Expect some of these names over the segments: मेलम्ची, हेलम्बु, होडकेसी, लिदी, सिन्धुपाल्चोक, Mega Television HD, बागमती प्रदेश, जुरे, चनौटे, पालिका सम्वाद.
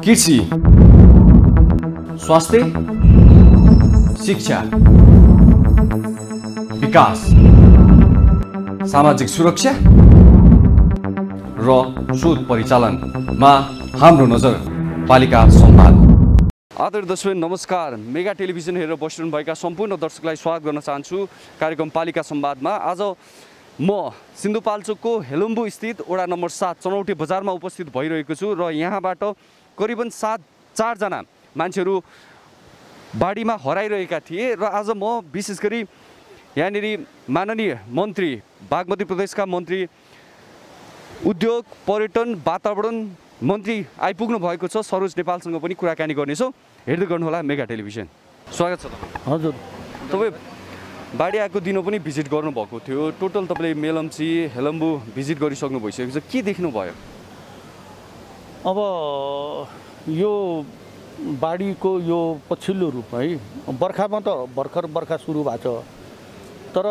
कृषि, स्वास्थ्य, शिक्षा, विकास, सामाजिक सुरक्षा र शोध परिचालनमा हाम्रो नजर पालिका सम्मान। आदरणीय दर्शक नमस्कार, मेगा टेलिभिजन हेरेर बस्नु भएका सम्पूर्ण दर्शकलाई स्वागत गर्न चाहन्छु कार्यक्रम पालिका संवादमा। आज म सिन्धुपाल्चोकको हेलुम्बु स्थित वडा नम्बर 7 चनौटे बजारमा उपस्थित भइरहेको छु र यहाँबाट करिबन 4 जना मान्छेहरू बाढीमा हराइरहेका थिए र आज म विशेष गरी यहाँनेरि माननीय मन्त्री, बागमती प्रदेशका मन्त्री, उद्योग पर्यटन वातावरण मन्त्री आइपुग्नु भएको छ सरोज नेपालसँग पनि कुराकानी गर्नेछौँ। हेर्दै गर्नुहोला मेगा टेलिभिजन। स्वागत छ तपाईलाई। हजुर, तपाई बाढी आएको दिनों पनि भिजिट गर्नुभएको थियो। टोटल तपाईले मेलम्ची, हेलम्बु भिजिट गरिसक्नु भइसकेको छ, के देख्नुभयो? अब यो बाढीको यो पछिल्लो रूप है, बर्खामा त बर्खा सुरु भएको छ, तर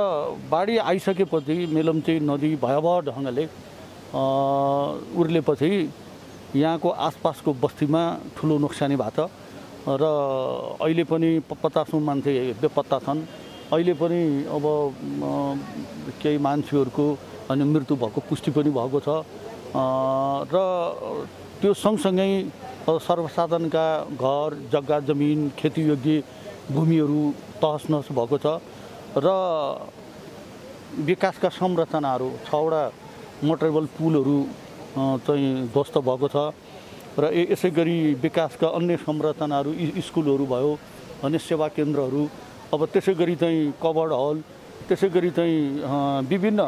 बाढी आइसकेपछि मेलम्ची नदी भयावह ढङ्गले उर्लेपछि यहाँको आसपासको बस्तीमा ठुलो नोक्सानी भएको छ र अहिले पनि 50 मान्छे बेपत्ता छन्। अहिले पनि अब केही मान्छेहरूको अनि मृत्यु भएको पुष्टि पनि भएको छ र त्यो सँगसँगै सर्वसाधारणका घर, जग्गा, जमिन, खेतीयोग्य भूमिहरू तहसनहस भएको छ र विकासका संरचनाहरू, 6 वटा मोटरेबल पुलहरू चाहिँ ध्वस्त भएको छ र यसै गरी विकासका अन्य संरचनाहरू, स्कुलहरू भयो, अन्य सेवा केन्द्रहरू, अब त्यसै गरी चाहिँ कवर्ड हल, त्यसै गरी चाहिँ विभिन्न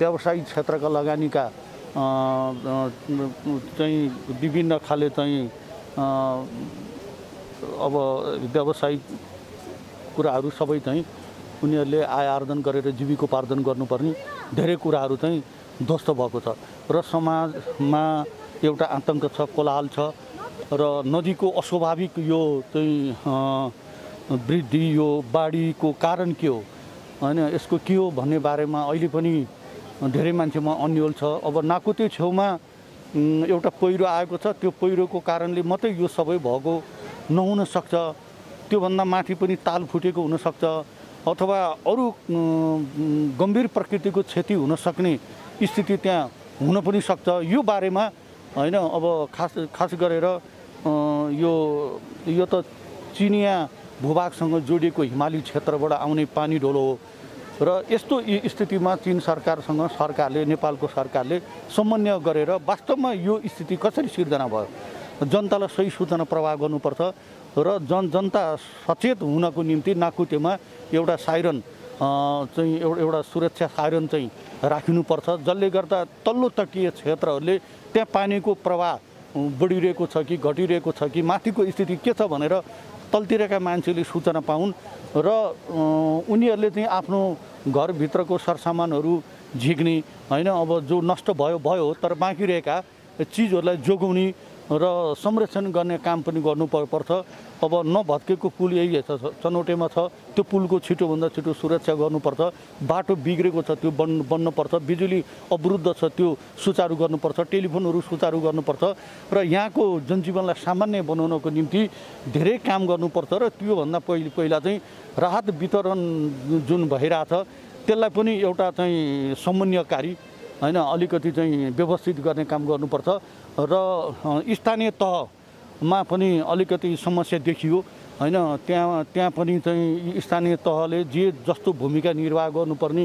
व्यावसायिक क्षेत्रका लगानीका चाहिँ विभिन्न खाले चाहिँ अब व्यावसायिक कुराहरू सबै चाहिँ उनीहरूले आय आर्जन गरेर जीविकोपार्जन गर्नुपर्ने धेरै कुराहरू चाहिँ ध्वस्त भएको छ र समाजमा एउटा आतंक छ, कोलाहल छ र नदीको अस्वाभाविक यो चाहिँ वृद्धि, यो बाढीको कारण के हो, हैन यसको के हो भन्ने बारेमा अहिले पनि धेरै मान्छेमा अन्यल छ। अब नाकुते छेउमा एउटा पहिरो आएको छ, त्यो पहिरोको कारणले मात्रै यो सबै भएको नहुन सक्छ, त्योभन्दा माथि पनि ताल फुटेको हुन सक्छ अथवा अरू गम्भीर प्रकृतिको क्षति हुन सक्ने स्थिति त्यहाँ हुन पनि सक्छ। यो बारेमा हैन अब खास गरेर यो त चिनिया भूभागसँग जोडिएको हिमाली क्षेत्रबाट आउने पानी ढोलो हो र यस्तो स्थितिमा चीन सरकारले, नेपालको सरकारले समन्वय गरेर वास्तवमा यो स्थिति कसरी सिर्जना भयो, जनतालाई सही सूचना प्रवाह गर्नुपर्छ र जनता सचेत हुनको निम्ति नाकुतेमा एउटा साइरन चाहिँ एउटा सुरक्षा साइरन चाहिँ राखिनुपर्छ, जसले गर्दा तल्लो तटीय क्षेत्रहरूले त्यहाँ पानीको प्रवाह बढिरहेको छ कि घटिरहेको छ कि माथिको स्थिति के छ भनेर तलतिरका मान्छेले सूचना पाउन् र उनीहरूले चाहिँ आफ्नो घरभित्रको सरसामानहरू झिक्ने, हैन अब जो नष्ट भयो तर बाँकी रहेका चिजहरूलाई जोगाउने र संरक्षण गर्ने काम पनि गर्नुपर्छ। अब नभत्केको पुल यही चनौटेमा छ, त्यो पुलको छिटोभन्दा छिटो सुरक्षा गर्नुपर्छ, बाटो बिग्रेको छ त्यो बन्नुपर्छ, बिजुली अवरुद्ध छ त्यो सुचारु गर्नुपर्छ, टेलिफोनहरू सुचारु गर्नुपर्छ र यहाँको जनजीवनलाई सामान्य बनाउनको निम्ति धेरै काम गर्नुपर्छ र त्योभन्दा पहिला चाहिँ राहत वितरण जुन भइरहेछ त्यसलाई पनि एउटा चाहिँ समन्वयकारी, हैन अलिकति चाहिँ व्यवस्थित गर्ने काम गर्नुपर्छ र स्थानीय तहमा पनि अलिकति समस्या देखियो, हैन त्यहाँ पनि चाहिँ स्थानीय तहले जे जस्तो भूमिका निर्वाह गर्नुपर्ने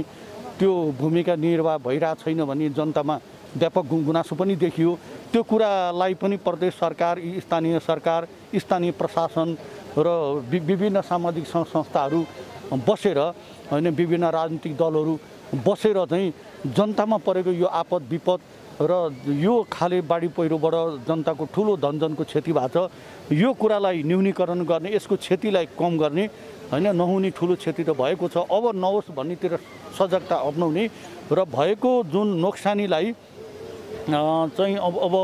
त्यो भूमिका निर्वाह भइरहेको छैन भन्ने जनतामा व्यापक गुनासो पनि देखियो। त्यो कुरालाई पनि प्रदेश सरकार, स्थानीय प्रशासन र विभिन्न सामाजिक संस्थाहरू बसेर, हैन विभिन्न राजनीतिक दलहरू बसेर चाहिँ जनतामा परेको यो आपद विपद र यो खाले बाढी पहिरोबाट जनताको ठुलो धनजनको क्षति भएको छ, यो कुरालाई न्यूनीकरण गर्ने, यसको क्षतिलाई कम गर्ने, हैन नहुने ठुलो क्षति त भएको छ, अब नहोस् भन्नेतिर सजगता अपनाउने र भएको जुन नोक्सानीलाई चाहिँ अब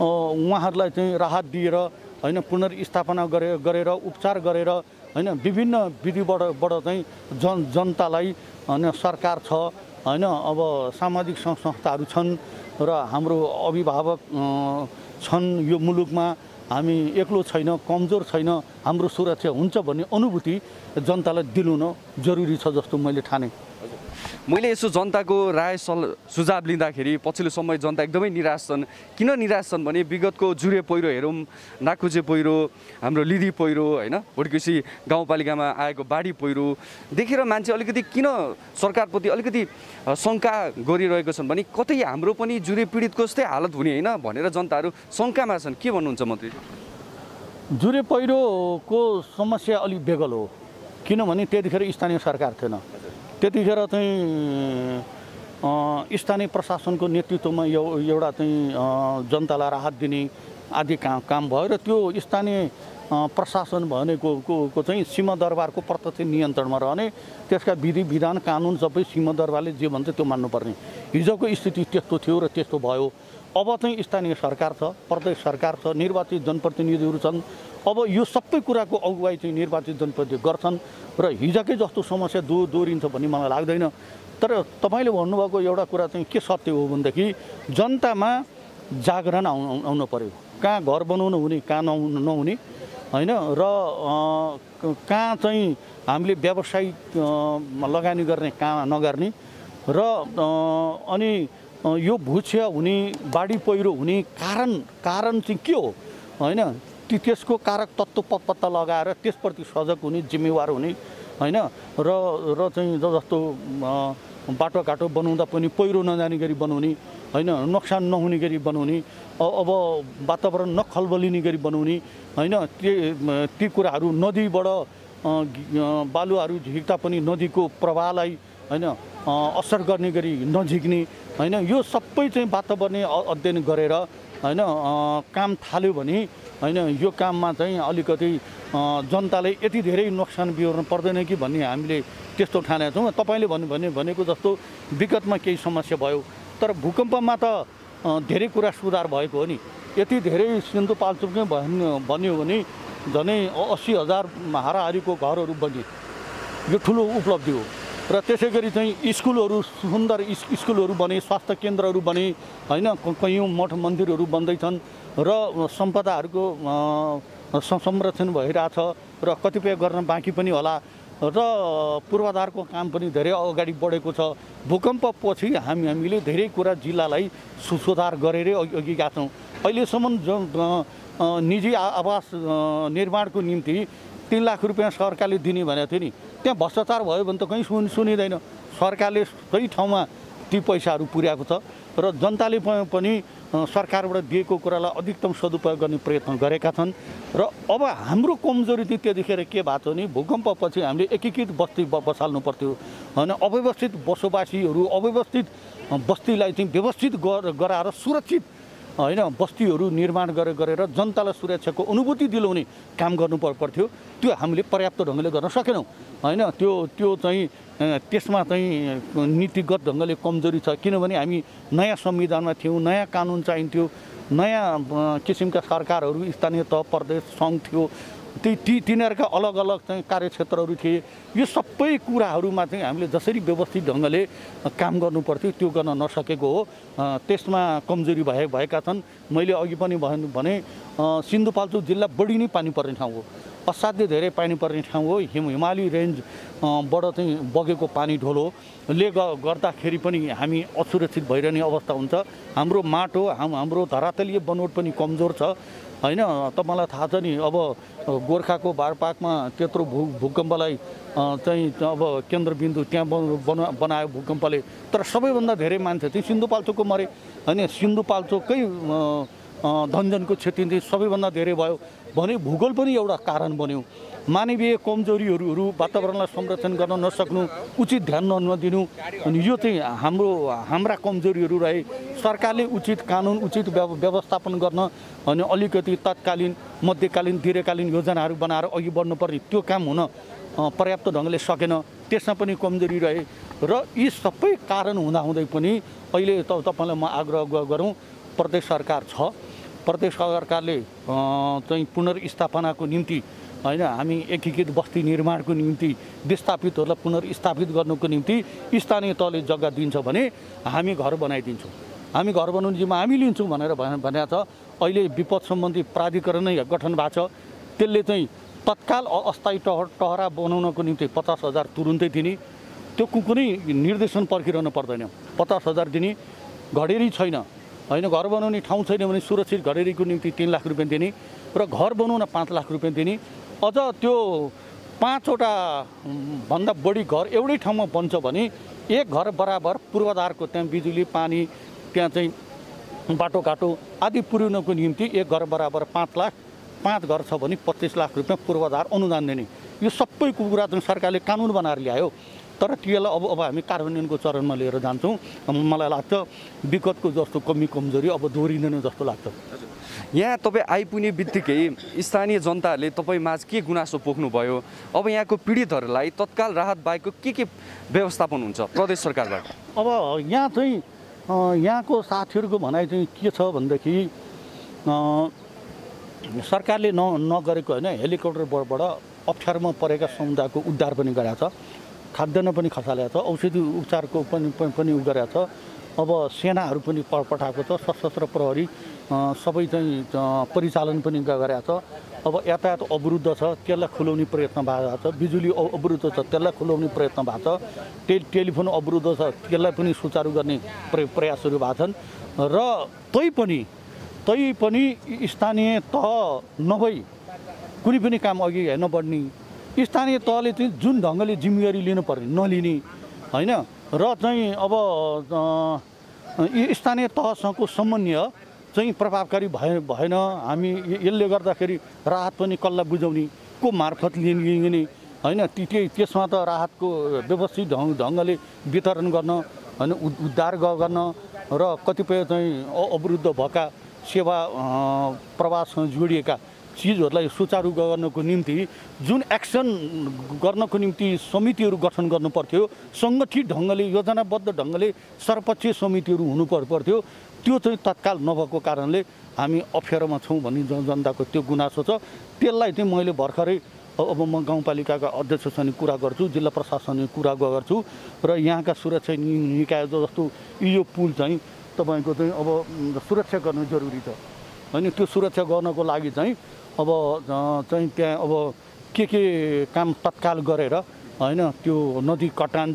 उहाँहरूलाई चाहिँ राहत दिएर, हैन पुनर्स्थापना गरेर उपचार गरेर, हैन विभिन्न विधिबाट चाहिँ जनतालाई, हैन सरकार छ, हैन अब सामाजिक संस्थाहरू छन् र हाम्रो अभिभावक छन् यो मुलुकमा हामी एक्लो छैन कमजोर छैन हाम्रो सुरक्षा हुन्छ भन्ने अनुभूति जनतालाई दिलाउन जरुरी छ जस्तो मैले ठाने। मैले यसो जनताको राय सुझाव लिँदाखेरि पछिल्लो समय जनता एकदमै निराश छन्। किन निराश छन् भने विगतको जुरे पहिरो हेरौँ, नाकुजे पहिरो, हाम्रो लिदी पहिरो हैन, होडकेसी गाउँपालिकामा आएको बाढी पहिरो देखेर मान्छे अलिकति किन सरकारप्रति अलिकति शंका गरिरहेको छन् भने कतै हाम्रो पनि जुरे पीडितको जस्तै हालत हुने हैन भनेर जनताहरु शंकामा छन्। के भन्नुहुन्छ मन्त्री? जुरे पहिरोको समस्या अलि बेगल हो, किनभने त्यतिखेर स्थानीय सरकार थिएन। त्यतिखेर चाहिँ स्थानीय प्रशासनको नेतृत्वमा एउटा चाहिँ जनतालाई राहत दिने आदि काम भयो र त्यो स्थानीय प्रशासन भनेको को चाहिँ सीमा दरबारको प्रत्यक्ष नियन्त्रणमा रहने, त्यसका विधि विधान कानुन सबै सीमा दरबारले जे भन्छ त्यो मान्नुपर्ने। हिजोको स्थिति त्यस्तो थियो र त्यस्तो भयो। अब चाहिँ स्थानीय सरकार छ, प्रदेश सरकार छ, निर्वाचित जनप्रतिनिधिहरू छन्। अब यो सबै कुराको अगुवाई चाहिँ निर्वाचित जनप्रतिनिधि गर्छन् र हिजोकै जस्तो समस्या दोहोरिन्छ भन्ने मलाई लाग्दैन। तर तपाईले भन्नुभएको एउटा कुरा चाहिँ के सत्य हो भन्दाखेरि जनतामा जागरण आउनु पर्यो। कहाँ घर बनाउनु हुने, कहाँ नहुने हैन, र कहाँ चाहिँ हामीले व्यावसायिक लगानी गर्ने, कहाँ नगर्ने, र अनि यो भूक्षय हुने, बाढी पहिरो हुने कारण चाहिँ के हो हैन, त्यसको कारक तत्त्व पत्ता लगाएर त्यसप्रति सजग हुने, जिम्मेवार हुने हैन, र चाहिँ जस्तो बाटोघाटो बनाउँदा पनि पहिरो नजाने गरी बनाउने हैन, नोक्सान नहुने गरी बनाउने, अब वातावरण नखलबलिने गरी बनाउने हैन, ती कुराहरू नदीबाट बालुवाहरू झिक्दा पनि नदीको प्रवाहलाई हैन असर गर्ने गरी नझिक्ने हैन, यो सबै चाहिँ वातावरणीय अध्ययन गरेर हैन काम थाल्यो भने हैन यो काममा चाहिँ अलिकति जनताले यति धेरै नोक्सान बिहोर्न पर्दैन कि भन्ने हामीले त्यस्तो ठानेका छौँ। तपाईले भनेको जस्तो विगतमा केही समस्या भयो, तर भूकम्पमा त धेरै कुरा सुधार भएको हो नि। यति धेरै सिन्धुपाल्चोकमै भन्यो भने झनै 80,000 हाराहारीको घरहरू बने, यो ठुलो उपलब्धि हो। र त्यसै गरी चाहिँ स्कुलहरू, सुन्दर स्कुलहरू बने, स्वास्थ्य केन्द्रहरू बने हैन, कयौँ मठ मन्दिरहरू बन्दैछन् र सम्पदाहरूको संरक्षण भइरहेछ र कतिपय गर्न बाँकी पनि होला र पूर्वाधारको काम पनि धेरै अगाडि बढेको छ। भूकम्पपछि हामीले धेरै कुरा जिल्लालाई सुधार गरेरै अघि गएका छौँ। अहिलेसम्म निजी आवास निर्माणको निम्ति 3 लाख रुपैयाँ सरकारले दिने भनेको थियो नि, त्यहाँ भ्रष्टाचार भयो भने त कहीँ सुनिँदैन। सरकारले सही ठाउँमा ती पैसाहरू पुर्याएको छ र जनताले पनि सरकारबाट दिएको कुरालाई अधिकतम सदुपयोग गर्ने प्रयत्न गरेका छन्। र अब हाम्रो कमजोरी चाहिँ त्यतिखेर के भएको थियो भने भूकम्पपछि हामीले एकीकृत बस्ती बसाल्नु पर्थ्यो हैन, अव्यवस्थित बसोबासीहरू, अव्यवस्थित बस्तीलाई चाहिँ व्यवस्थित गराएर सुरक्षित हैन बस्तीहरू निर्माण गरेर जनतालाई सुरक्षाको अनुभूति दिलाउने काम गर्नु पर्थ्यो। त्यो हामीले पर्याप्त ढङ्गले गर्न सकेनौँ हैन। त्यो चाहिँ त्यसमा चाहिँ नीतिगत ढङ्गले कमजोरी छ, किनभने हामी नयाँ संविधानमा थियौँ, नयाँ कानुन चाहिन्थ्यो, नयाँ किसिमका सरकारहरू स्थानीय तह प्रदेश सङ्घ थियो, तिनीहरूका अलग अलग चाहिँ कार्यक्षेत्रहरू थिए। यो सबै कुराहरूमा चाहिँ हामीले जसरी व्यवस्थित ढङ्गले काम गर्नु पर्थ्यो त्यो गर्न नसकेको हो, त्यसमा कमजोरी भएका छन्। मैले अघि पनि भने सिन्धुपाल्चोक जिल्ला बढी नै पानी पर्ने ठाउँ हो, असाध्यै धेरै पानी पर्ने ठाउँ हो। हिमाली रेन्जबाट चाहिँ बगेको पानी ढोलोले गर्दाखेरि पनि हामी असुरक्षित भइरहने अवस्था हुन्छ। हाम्रो माटो, हाम्रो धरातलीय बनोट पनि कमजोर छ हैन। तपाईलाई थाहा छ नि, अब गोर्खाको बारपाकमा त्यत्रो भूकम्पलाई चाहिँ अब केन्द्रबिन्दु त्यहाँ बनायो भूकम्पले, तर सबैभन्दा धेरै मान्छे चाहिँ सिन्धुपाल्चोकको मरे हैन। सिन्धुपाल्चोकै धनजनको क्षति चाहिँ सबैभन्दा धेरै भयो भने भूगोल पनि एउटा कारण बन्यो। मानवीय कमजोरीहरू, वातावरणलाई संरक्षण गर्न नसक्नु, उचित ध्यान नदिनु, अनि यो चाहिँ हाम्रा कमजोरीहरू रहे। सरकारले उचित कानुन, उचित व्यवस्थापन गर्न अनि अलिकति तत्कालीन, मध्यकालीन, दीर्घकालीन योजनाहरू बनाएर अघि बढ्नुपर्ने त्यो काम हुन पर्याप्त ढङ्गले सकेन, त्यसमा पनि कमजोरी रहे। र यी सबै कारण हुँदाहुँदै पनि अहिले तपाईँलाई म आग्रह गरौँ, प्रदेश सरकार छ, प्रदेश सरकारले चाहिँ पुनर्स्थापनाको निम्ति हैन हामी एकीकृत बस्ती निर्माणको निम्ति विस्थापितहरूलाई पुनर्स्थापित गर्नुको निम्ति स्थानीय तहले जग्गा दिन्छ भने हामी घर बनाइदिन्छौँ, हामी घर बनाउने जिम्मा हामी लिन्छौँ भनेर भनेको छ। अहिले विपद सम्बन्धी प्राधिकरण नै गठन भएको छ। त्यसले चाहिँ तत्काल अस्थायी टहरा बनाउनको निम्ति 50,000 तुरुन्तै दिने, त्यो कुनै निर्देशन पर्खिरहन पर्दैन। 50,000 दिने, घडेरी छैन हैन घर बनाउने ठाउँ छैन भने सुरक्षित घडेरीको निम्ति 3 लाख रुपैयाँ दिने र घर बनाउन 5 लाख रुपैयाँ दिने। अझ त्यो 5 वटा भन्दा बढी घर एउटै ठाउँमा बन्छ भने एक घर बराबर पूर्वाधारको त्यहाँ बिजुली पानी त्यहाँ चाहिँ बाटोघाटो आदि पुर्याउनको निम्ति एक घर बराबर 5 लाख, 5 घर छ भने 25 लाख रुपैयाँ पूर्वाधार अनुदान दिने। यो सबै कुरा चाहिँ सरकारले कानुन बनाएर ल्यायो, तर त्यसलाई अब हामी कार्यान्वयनको चरणमा लिएर जान्छौँ। मलाई लाग्छ विगतको जस्तो कमी कमजोरी अब दोहोरिँदैन जस्तो लाग्छ। यहाँ तपाईँ आइपुग्ने बित्तिकै स्थानीय जनताले तपाईँमाझ के गुनासो पोख्नुभयो? अब यहाँको पीडितहरूलाई तत्काल राहत बाहेकको के व्यवस्थापन हुन्छ प्रदेश सरकारबाट? अब यहाँ चाहिँ यहाँको साथीहरूको भनाइ चाहिँ के छ भनेदेखि सरकारले नगरेको होइन, हेलिकप्टरबाट अप्ठ्यारोमा परेका समुदायको उद्धार पनि गराएको छ, खाद्यान्न पनि खसालेको छ, औषधि उपचारको पनि उ गरेको छ। अब सेनाहरू पनि पठाएको छ, सशस्त्र प्रहरी सबै चाहिँ परिचालन पनि गरेको छ। अब यातायात अवरुद्ध छ, त्यसलाई खुलाउने प्रयत्न भएको छ। बिजुली अवरुद्ध छ, त्यसलाई खुलाउने प्रयत्न भएको छ। टेलिफोन अवरुद्ध छ, त्यसलाई पनि सुचारू गर्ने प्रयासहरू भएको छन्। र तै पनि स्थानीय तह नभई कुनै पनि काम अघि नबढ्ने, स्थानीय तहले चाहिँ जुन ढङ्गले जिम्मेवारी लिनुपर्ने नलिने होइन, र चाहिँ अब स्थानीय तहसँगको समन्वय चाहिँ प्रभावकारी भएन। हामी यसले गर्दाखेरि राहत पनि कसलाई बुझाउने को मार्फत लिने होइन, त्यसमा त राहतको व्यवस्थित ढङ्गले वितरण गर्न होइन, उद्धार गर्न र कतिपय चाहिँ अवरुद्ध भएका सेवा प्रवाहसँग जोडिएका चीजहरूलाई सुचारू गर्नको निम्ति जुन एक्सन गर्नको निम्ति समितिहरू गठन गर्नुपर्थ्यो, सङ्गठित ढङ्गले योजनाबद्ध ढङ्गले सर्वपक्षीय समितिहरू हुनु पर्थ्यो, त्यो चाहिँ तत्काल नभएको कारणले हामी अप्ठ्यारोमा छौँ भन्ने जनताको त्यो गुनासो छ। त्यसलाई चाहिँ मैले भर्खरै अब म गाउँपालिकाका अध्यक्षसँग कुरा गर्छु, जिल्ला प्रशासनसँग कुरा गर्छु र यहाँका सुरक्षा निकाय जस्तो यो पुल चाहिँ तपाईँको चाहिँ अब सुरक्षा गर्नु जरुरी छ होइन। त्यो सुरक्षा गर्नको लागि चाहिँ अब चाहिँ त्यहाँ अब के काम तत्काल गरेर होइन त्यो नदी कटान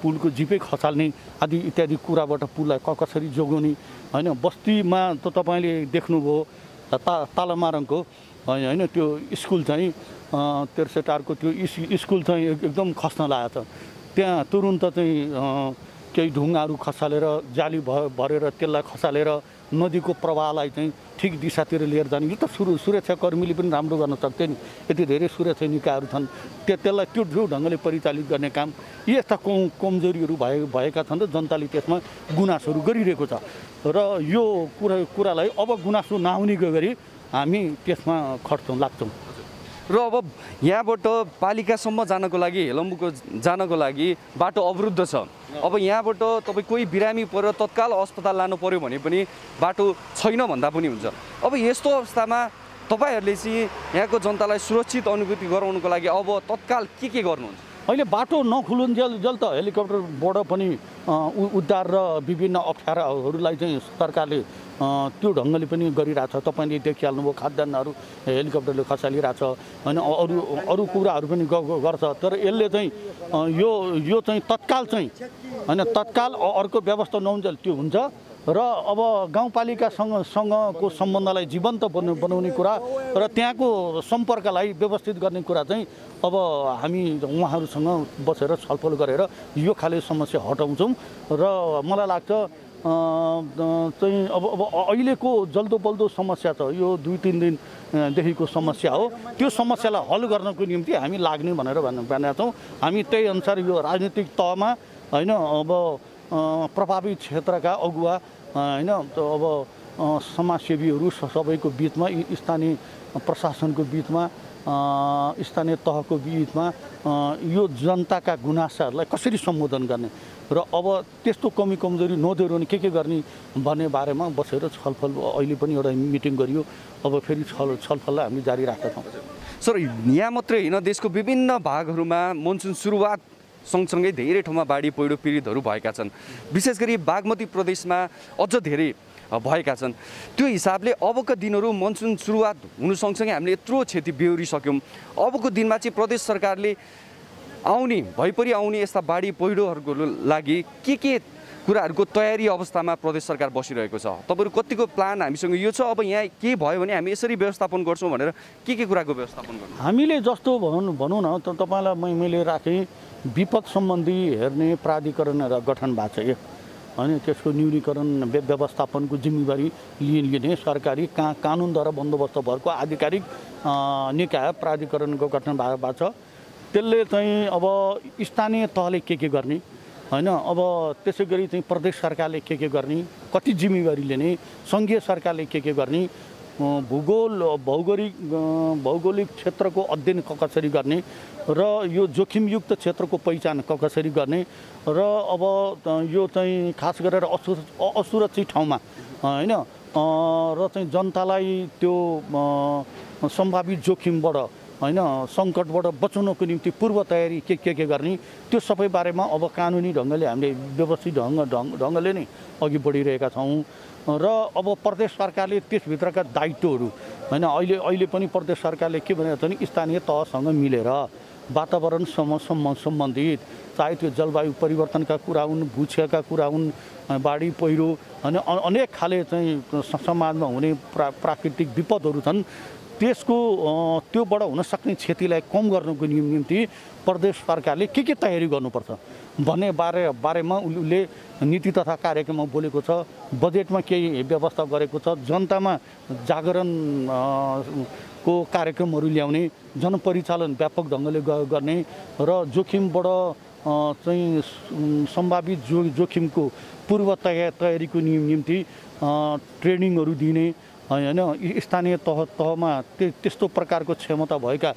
पुलको जिपै खसाल्ने आदि इत्यादि कुराबाट पुललाई कसरी जोगाउने होइन। बस्तीमा त तपाईँले देख्नुभयो तालमारङको होइन त्यो स्कुल चाहिँ तेर्सेटारको त्यो स्कुल चाहिँ एकदम खस्न लागेको छ। त्यहाँ तुरुन्त चाहिँ केही ढुङ्गाहरू खसालेर जाली भरेर त्यसलाई खसालेर नदीको प्रवाहलाई चाहिँ ठिक दिशातिर लिएर जाने, यो त सुरक्षाकर्मीले पनि राम्रो गर्न सक्थे नि, यति धेरै सुरक्षा निकायहरू छन्। त्यसलाई त्यो ढङ्गले परिचालित गर्ने काम यी यस्ता कमजोरीहरू भएका छन् र जनताले त्यसमा गुनासोहरू गरिरहेको छ। र यो कुरालाई अब गुनासो नहुने गरी हामी त्यसमा खट्छौँ लाग्छौँ। र अब यहाँबाट पालिकासम्म जानको लागि हेलम्बुको जानको लागि बाटो अवरुद्ध छ। अब यहाँबाट तपाईँ कोही बिरामी परेर तत्काल अस्पताल लानु पर्यो भने पनि बाटो छैन भन्दा पनि हुन्छ। अब यस्तो अवस्थामा तपाईँहरूले चाहिँ यहाँको जनतालाई सुरक्षित अनुभूति गराउनको लागि अब तत्काल के गर्नुहुन्छ? अहिले बाटो नखुलुन्जेल त हेलिकप्टरबाट पनि उद्धार र विभिन्न अप्ठ्याराहरूलाई चाहिँ सरकारले त्यो ढङ्गले पनि गरिरहेछ। तपाईँले देखिहाल्नुभयो खाद्यान्नहरू हेलिकप्टरले खसालिरहेछ होइन, अरू अरू कुराहरू पनि गर्छ। तर यसले चाहिँ यो चाहिँ तत्काल चाहिँ होइन तत्काल अर्को व्यवस्था नहुन्जेल त्यो हुन्छ। र अब गाउँपालिकासँगको सम्बन्धलाई जीवन्त बनाउने कुरा र त्यहाँको सम्पर्कलाई व्यवस्थित गर्ने कुरा चाहिँ अब हामी उहाँहरूसँग बसेर छलफल गरेर यो खाले समस्या हटाउँछौँ। र मलाई लाग्छ चाहिँ अब अहिलेको जल्दोबल्दो समस्या छ, यो 2-3 दिनदेखिको समस्या हो, त्यो समस्यालाई हल गर्नको निम्ति हामी लाग्ने भनेर भनेका छौँ। हामी त्यही अनुसार यो राजनीतिक तहमा होइन अब प्रभावित क्षेत्रका अगुवा होइन अब समाजसेवीहरू सबैको बिचमा, स्थानीय प्रशासनको बिचमा, स्थानीय तहको बिचमा यो जनताका गुनासाहरूलाई कसरी सम्बोधन गर्ने र अब त्यस्तो कमी कमजोरी नदोहोर्याउने के गर्ने भन्ने बारेमा बसेर छलफल अहिले पनि एउटा मिटिङ गरियो। अब फेरि छलफललाई हामी जारी राख्दछौँ। सर यहाँ मात्रै होइन, देशको विभिन्न भागहरूमा मनसुन सुरुवात सँगसँगै धेरै ठाउँमा बाढी पहिरो पीडितहरू भएका छन्। विशेष गरी बागमती प्रदेशमा अझ धेरै भएका छन् त्यो हिसाबले अबको दिनहरु मनसुन सुरुवात हुनु सँगसँगै हामीले यत्रो क्षति बेहोरी सक्यौं अबको दिनमा चाहिँ प्रदेश सरकारले आउने भइपरि आउने यस्ता बाढी पहिरोहरुको लागि के कुराहरुको तयारी अवस्थामा प्रदेश सरकार बसिरहेको छ तपाईहरु कतिको प्लान हामीसँग यो छ अब यहाँ के भयो भने हामी यसरी व्यवस्थापन गर्छौं भनेर के कुराको व्यवस्थापन गर्नु हामीले जस्तो भनौं न तपाईलाई मैले राखे विपद सम्बन्धी हेर्ने प्राधिकरण र गठन भएको छ अनि त्यसको न्यूनीकरण व्यवस्थापनको जिम्मेवारी लिने सरकारी कानून द्वारा बन्दोबस्त भएको आधिकारिक निकाय प्राधिकरणको गठन भएको छ त्यसले चाहिँ अब स्थानीय तहले के गर्ने हैन अब त्यसैगरी चाहिँ प्रदेश सरकारले के गर्ने कति जिम्मेवारी लिने संघीय सरकारले के गर्ने भौगोलिक क्षेत्रको अध्ययन कसरी गर्ने र यो जोखिमयुक्त क्षेत्रको पहिचान कसरी गर्ने र अब यो चाहिँ खास गरेर असुरक्षित ठाउँमा हैन र चाहिँ जनतालाई त्यो सम्भावित जोखिमबाट हैन संकटबाट बचाउनको निम्ति पूर्व तयारी के गर्ने त्यो सबै बारेमा अब कानुनी ढंगले हामीले व्यवस्थित ढंगले नै अघि बढिरहेका छौं र अब प्रदेश सरकारले त्यस भित्रका दायित्वहरू हैन अहिले पनि प्रदेश सरकारले के भनेको छ नि स्थानीय तहसँग मिलेर वातावरण सम्बन्धित चाहे त्यो जलवायु परिवर्तनका कुरा हुन् भूक्षयका कुरा हुन् बाढी पहिरो अनि अनेक खाले चाहिँ समाजमा हुने प्राकृतिक विपदहरू छन् त्यसको त्योबाट हुन सक्ने क्षतिलाई कम गर्नको निम्ति प्रदेश सरकारले के तयारी गर्नुपर्छ भन्ने बारेमा उले नीति तथा कार्यक्रममा बोलेको छ बजेटमा केही व्यवस्था गरेको छ जनतामा जागरण को कार्यक्रमहरू ल्याउने जनपरिचालन व्यापक ढंगले गर्ने र जोखिमबाट चाहिँ सम्भावित जोखिमको पूर्व तयारीको निम्ति ट्रेनिङहरू दिने हैन स्थानीय तहमा त्यस्तो प्रकारको क्षमता भएका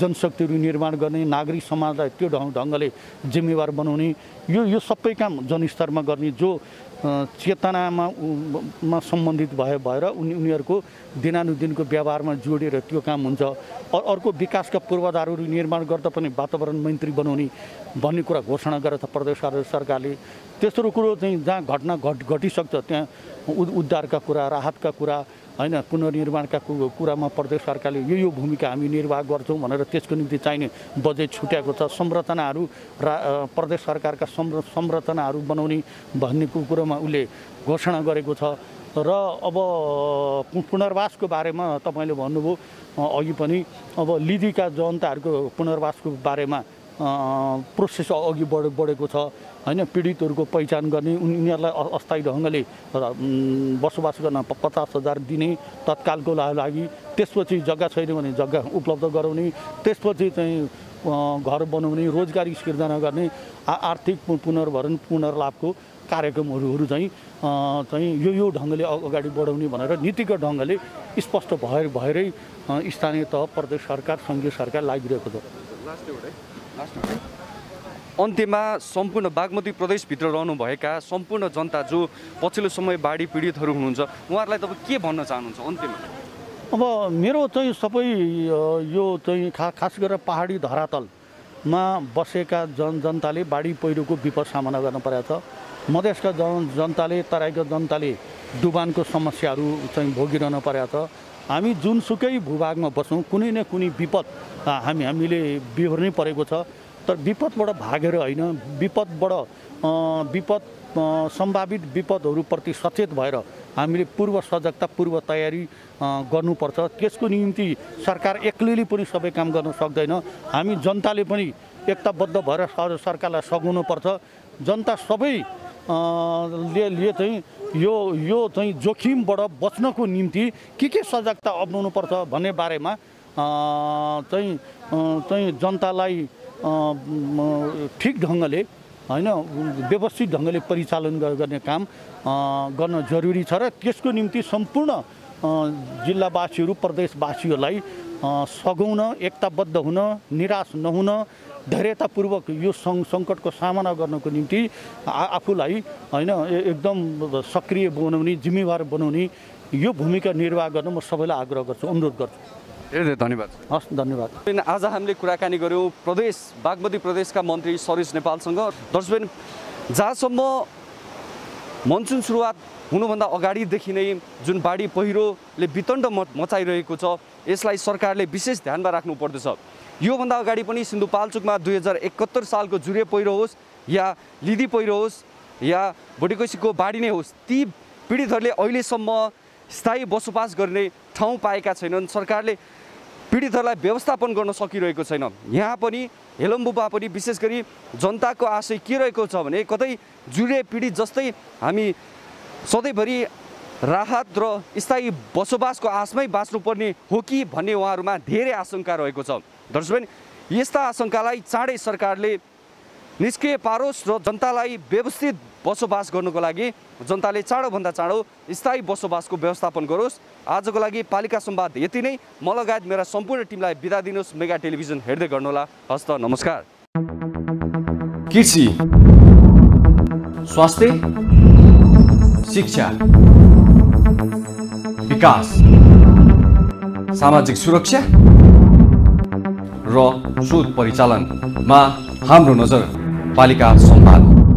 जनशक्तिहरू निर्माण गर्ने नागरिक समाजलाई त्यो ढंगले जिम्मेवार बनाउने यो सबै काम जनस्तरमा गर्ने जो चेतनामा सम्बन्धित भएर उनीहरुको दिनानुदिनको व्यवहारमा जोडेर त्यो काम हुन्छ अर्को विकासका पूर्वाधारहरू निर्माण गर्दा पनि वातावरण मन्त्री बनाउने भन्ने कुरा घोषणा गरेछ प्रदेश सरकारले त्यस्तो कुरो चाहिँ जहाँ घटना घटिसक्छ त्यहाँ उद्धारका कुरा राहतका कुरा हैन पुनर्निर्माणका कुरामा प्रदेश सरकारले यो भूमिका हामी निर्वाह गर्छौं भनेर त्यसको निम्ति चाहिने बजेट छुट्याएको छ संरचनाहरू प्रदेश सरकारका संरचनाहरू बनाउने भन्ने कुरामा उले घोषणा गरेको छ र अब पुनर्वासको बारेमा तपाईले भन्नुभयो अघि पनि अब लिदीका जनताहरुको पुनर्वासको बारेमा प्रोसेस अघि बढेको छ हैन पीडितहरुको पहिचान गर्ने उनीहरुलाई अस्थायी ढंगले बसोबास गर्न 50,000 दिने तत्कालको लागि त्यसपछि जग्गा छैन भने जग्गा उपलब्ध गराउने त्यसपछि चाहिँ घर बनाउने रोजगारी सृजना गर्ने आर्थिक पुनर्लाभको कार्यक्रमहरुहरु चाहिँ यो ढंगले अगाडि बढाउने भनेर नीतिगत ढंगले स्पष्ट भएरै स्थानीय तह प्रदेश सरकार संघीय सरकार लागिरहेको छ अन्त्यमा सम्पूर्ण बागमती प्रदेश भित्र रहनुभएका सम्पूर्ण जनता जो पछिल्लो समय बाढी पीडितहरु हुनुहुन्छ उहाँहरुलाई तपाईं के भन्न चाहनुहुन्छ अन्त्यमा अब मेरो चाहिँ सबै यो चाहिँ खास गरेर पहाडी धरातलमा बसेका जनताले बाढी पहिरोको विपद सामना गर्न परेको छ मधेसका जनताले तराईका जनताले डुबानको समस्याहरू चाहिँ भोगिरहन परेको छ हामी जुनसुकै भूभागमा बसौं कुनै न कुनै विपद हामीले बेहोर्नै परेको छ तर विपदबाट भागेर हैन विपद सम्भावित विपदहरुप्रति सचेत भएर हामीले पूर्व सजगता पूर्व तयारी गर्नुपर्छ त्यसको निम्ति सरकार एक्लैले पनि सबै काम गर्न सक्दैन हामी जनताले पनि एकताबद्ध भएर सरकारलाई सघाउनुपर्छ जनता सबै ले चाहिँ यो चाहिँ जोखिमबाट बच्नको निम्ति के सजगता अपनाउनु पर्छ भन्ने बारेमा चाहिँ जनतालाई ठिक ढंगले हैन व्यवस्थित ढंगले परिचालन गर्ने काम गर्न जरुरी छ र त्यसको निम्ति सम्पूर्ण जिल्लावासीहरु प्रदेशवासीहरुलाई सघाउन एकताबद्ध हुन निराश नहुन धैर्यतापूर्वक यो संकटको सामना गर्नको निम्ति आफूलाई हैन एकदम सक्रिय बनाउने जिम्मेवार बनाउने यो भूमिका निर्वाह गर्न म सबैलाई आग्रह गर्छु अनुरोध गर्छु धेरै धन्यवाद हस् धन्यवाद आज हामीले कुराकानी गर्यौं प्रदेश बागमती प्रदेशका मन्त्री सरिस नेपालसँग दर्शकबिन जहाँसम्म मनसुन सुरुवात हुनुभन्दा अगाडिदेखि नै जुन बाढी पहिरोले वितण्ड मचाइरहेको छ यसलाई सरकारले विशेष ध्यानमा राख्नु पर्दछ। यो भन्दा अगाडि पनि सिन्धुपाल्चोकमा 2071 सालको जुरे पहिरो होस् या लिदी पहिरो होस् या बडीकोसीको बाढी नै होस्, ती पीडितहरूले अहिलेसम्म स्थायी बसोबास गर्ने ठाउँ पाएका छैनन्। सरकारले पीडितहरूलाई व्यवस्थापन गर्न सकिरहेको छैन। यहाँ पनि हेलम्बुबा पनि विशेष गरी जनताको आशय के रहेको छ भने कतै जुरे पीडित जस्तै हामी सधैँभरि राहत र स्थायी बसोबासको आशमै बाँच्नुपर्ने हो कि भन्ने उहाँहरूमा धेरै आशंका रहेको छ। दर्शकबिन यस्ता आशंकालाई चाँडै सरकारले निष्क्रिय पारोस् र जनतालाई व्यवस्थित बसोबास गर्नको लागि जनताले चाँडोभन्दा चाँडो स्थायी बसोबासको व्यवस्थापन गरोस्। आजको लागि पालिका संवाद यति नै। म लगायत मेरा सम्पूर्ण टिमलाई बिदा दिनुहोस्। मेगा टेलिभिजन हेर्दै गर्नुहोला। हस्त नमस्कार। कृषि, स्वास्थ्य, शिक्षा, विकास, सामाजिक सुरक्षा र शोध परिचालनमा हाम्रो नजर पालिका संवाद।